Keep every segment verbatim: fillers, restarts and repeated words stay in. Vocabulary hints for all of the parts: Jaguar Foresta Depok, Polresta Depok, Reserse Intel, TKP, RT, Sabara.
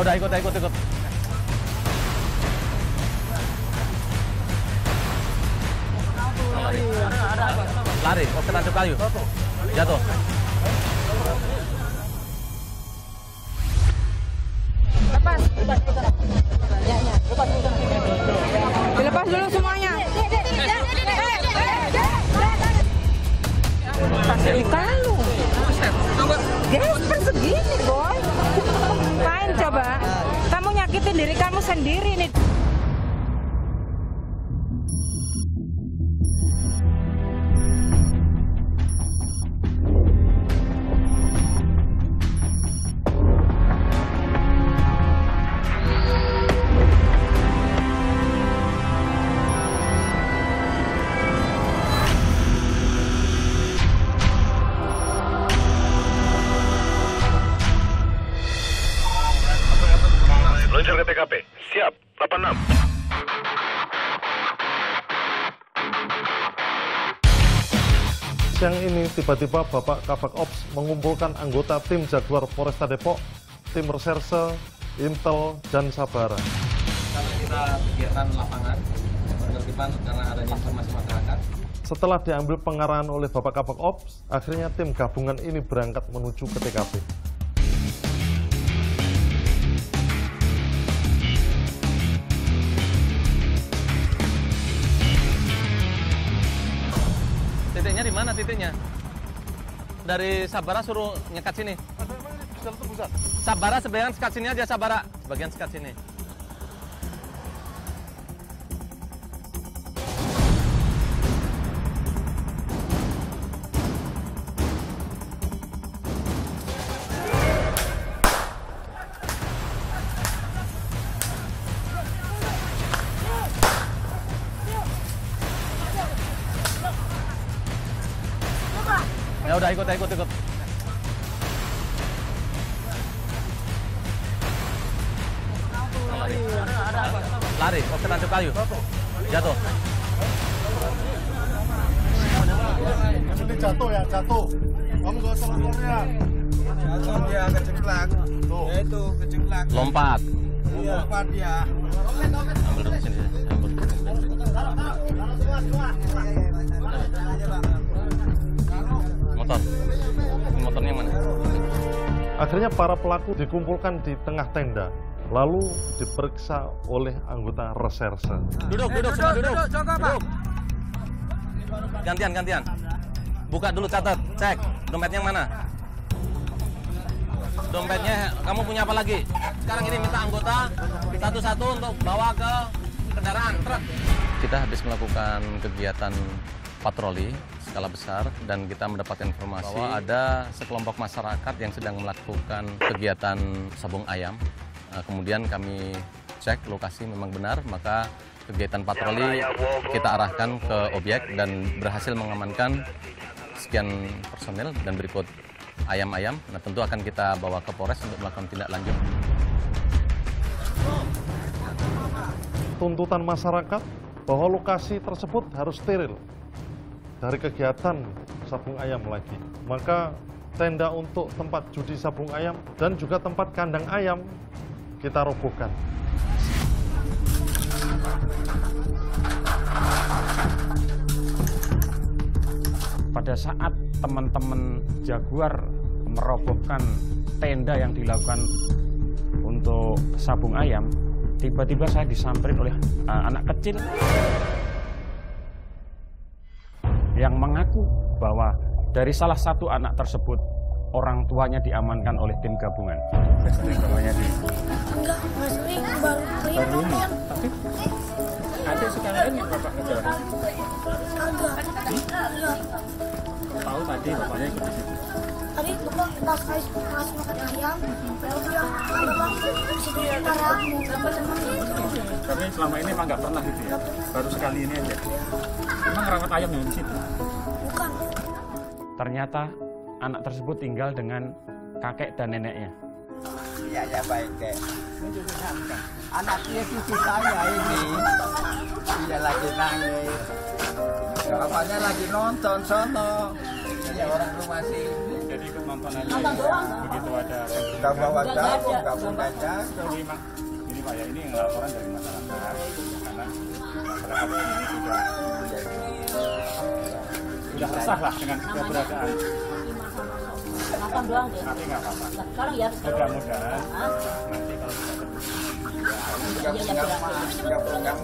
Ya udah, ikut, ikut, ikut. Lari, oh, ketancap kayu. Jatuh. Lepas, lepas, lepas. Ya, ya. Lepas, lepas. Dilepas dulu semuanya. Kasih ikan lu. Gesper segini, boy. Main coba. Kamu nyakitin diri kamu sendiri nih. Siang ini tiba-tiba Bapak Kabak Ops mengumpulkan anggota tim Jaguar Foresta Depok, tim Reserse, Intel, dan Sabara. Karena kita kegiatan lapangan, penertiban karena adanya informasi masyarakat. Setelah diambil pengarahan oleh Bapak Kabak Ops, akhirnya tim gabungan ini berangkat menuju ke T K P. Titiknya di mana titiknya? Dari Sabara suruh nyekat sini. Sabara sebagian sekat sini aja Sabara. Sebagian sekat sini. Ya udah, ikut, ikut, ikut. Lari, lari. Oh, ketancap kayu. Jatuh. Maksudnya jatuh ya, jatuh. Kamu gosong motornya. Jatuh dia, keceklak. Tuh. Ya itu, keceklak. Lompat. Lompat dia. Ambil dulu sini. Ambil dulu sini. Taruh, taruh. Semua, semua. Motornya mana? Akhirnya para pelaku dikumpulkan di tengah tenda, lalu diperiksa oleh anggota reserse. Duduk, duduk, semua duduk. Duduk. Gantian, gantian. Buka dulu, catat, cek dompetnya mana. Dompetnya, kamu punya apa lagi? Sekarang ini minta anggota satu-satu untuk bawa ke kendaraan truk. Kita habis melakukan kegiatan patroli skala besar dan kita mendapatkan informasi bahwa ada sekelompok masyarakat yang sedang melakukan kegiatan sabung ayam. Kemudian kami cek lokasi memang benar, maka kegiatan patroli kita arahkan ke objek dan berhasil mengamankan sekian personil dan berikut ayam-ayam. Nah, tentu akan kita bawa ke Polres untuk melakukan tindak lanjut. Tuntutan masyarakat bahwa lokasi tersebut harus steril dari kegiatan sabung ayam lagi. Maka tenda untuk tempat judi sabung ayam dan juga tempat kandang ayam kita robohkan. Pada saat teman-teman Jaguar merobohkan tenda yang dilakukan untuk sabung ayam, tiba-tiba saya disamperin oleh uh, anak kecil yang mengaku bahwa dari salah satu anak tersebut orang tuanya diamankan oleh tim gabungan. Namanya di. Enggak, Mas Ring baru baru ini. Tapi ada sekalian yang Bapak ngejar. Tahu tadi bapaknya ikut di situ. Tadi Bapak pas guys masuk makan ayam, baru yang Bapak situ ya. Tapi selama ini emang nggak pernah gitu ya. Baru sekali ini aja. Emang ngerawat ayam di situ? Bukan. Ternyata anak tersebut tinggal dengan kakek dan neneknya. Iya, ya baik, Kek. Anaknya cucu saya ini. Dia lagi nangis. Bapaknya lagi nonton sono. Dia orang rumah sini. jadi kemampuan aja. Begitu ada gabung aja. Ini Pak ya, ini yang laporan dari masyarakat karena masyarakat ini sudah sudah resah lah dengan keberadaan. Makan doang deh. Nanti nggak apa-apa. Sekarang ya. Mudah-mudahan nanti kalau kita terus nggak nggak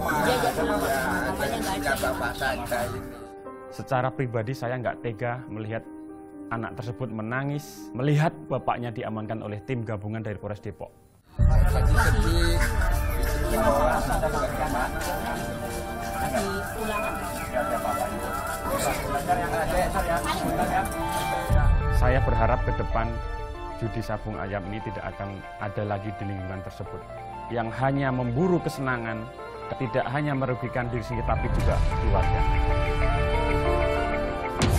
nggak apa-apa saja. Secara pribadi saya nggak tega melihat anak tersebut menangis, melihat bapaknya diamankan oleh tim gabungan dari Polres Depok. Sedih, saya berharap ke depan judi sabung ayam ini tidak akan ada lagi di lingkungan tersebut. Yang hanya memburu kesenangan, tidak hanya merugikan diri sendiri tapi juga keluarga.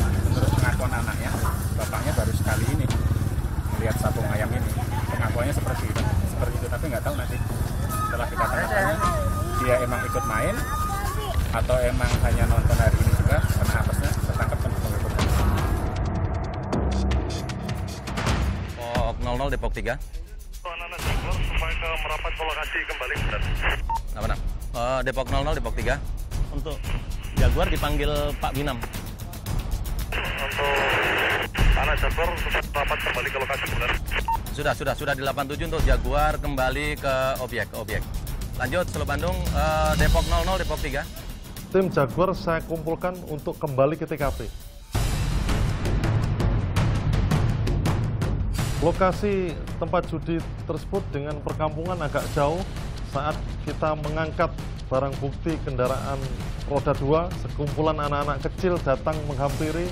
Menurut pengakuan anaknya, bapaknya baru sekali ini melihat sabung ayam ini. Pengakuannya seperti itu, seperti itu tapi nggak tahu nanti setelah kita tanya dia emang ikut main atau emang hanya nonton hari ini juga karena apesnya tertangkap sama pengikut. nol nol Depok tiga. Anak-anak Depok supaya ke merapat ke lokasi kembali. Nama-nama. Uh, Depok nol nol Depok tiga. Untuk Jaguar dipanggil Pak Binam. Untuk anak Jaguar merapat kembali ke lokasi benar. Sudah, sudah, sudah di delapan tujuh untuk Jaguar kembali ke objek, objek. Lanjut, Solo Bandung, eh, Depok nol nol, Depok tiga. Tim Jaguar saya kumpulkan untuk kembali ke T K P. Lokasi tempat judi tersebut dengan perkampungan agak jauh saat kita mengangkat barang bukti kendaraan roda dua, sekumpulan anak-anak kecil datang menghampiri.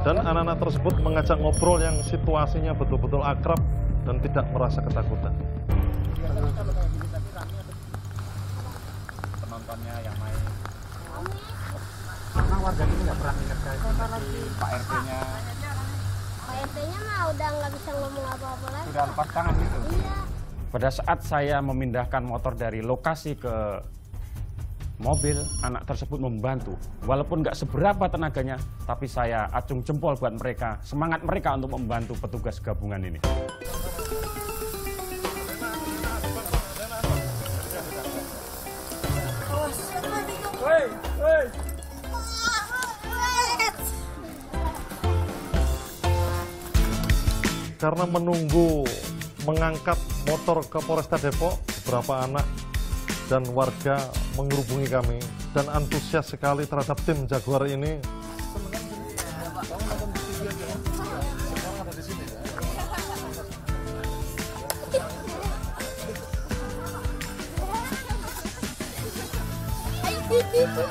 Dan anak-anak tersebut mengajak ngobrol yang situasinya betul-betul akrab dan tidak merasa ketakutan. Penontonnya yang main. Karena warga ini nggak pernah mengerti Pak R T-nya. Pak R T-nya mah udah nggak bisa ngomong apa-apa lagi. Sudah lepas tangan gitu. Iya. Pada saat saya memindahkan motor dari lokasi ke mobil, anak tersebut membantu. Walaupun nggak seberapa tenaganya, tapi saya acung jempol buat mereka, semangat mereka untuk membantu petugas gabungan ini. Karena menunggu mengangkat motor ke Polresta Depok, beberapa anak dan warga menghubungi kami dan antusias sekali terhadap tim Jaguar ini. Ada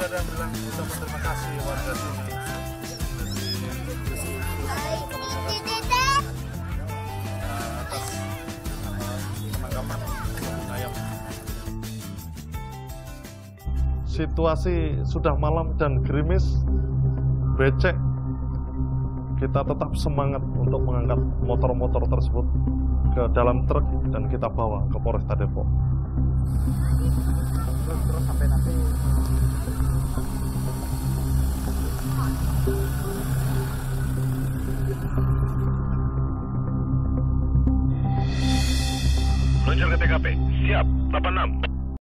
yang bilang kita berterima kasih warga sini. Situasi sudah malam dan gerimis, becek. Kita tetap semangat untuk mengangkat motor-motor tersebut ke dalam truk dan kita bawa ke Polresta Depok. Terus sampai nanti. Meluncur ke T K P, siap, delapan enam.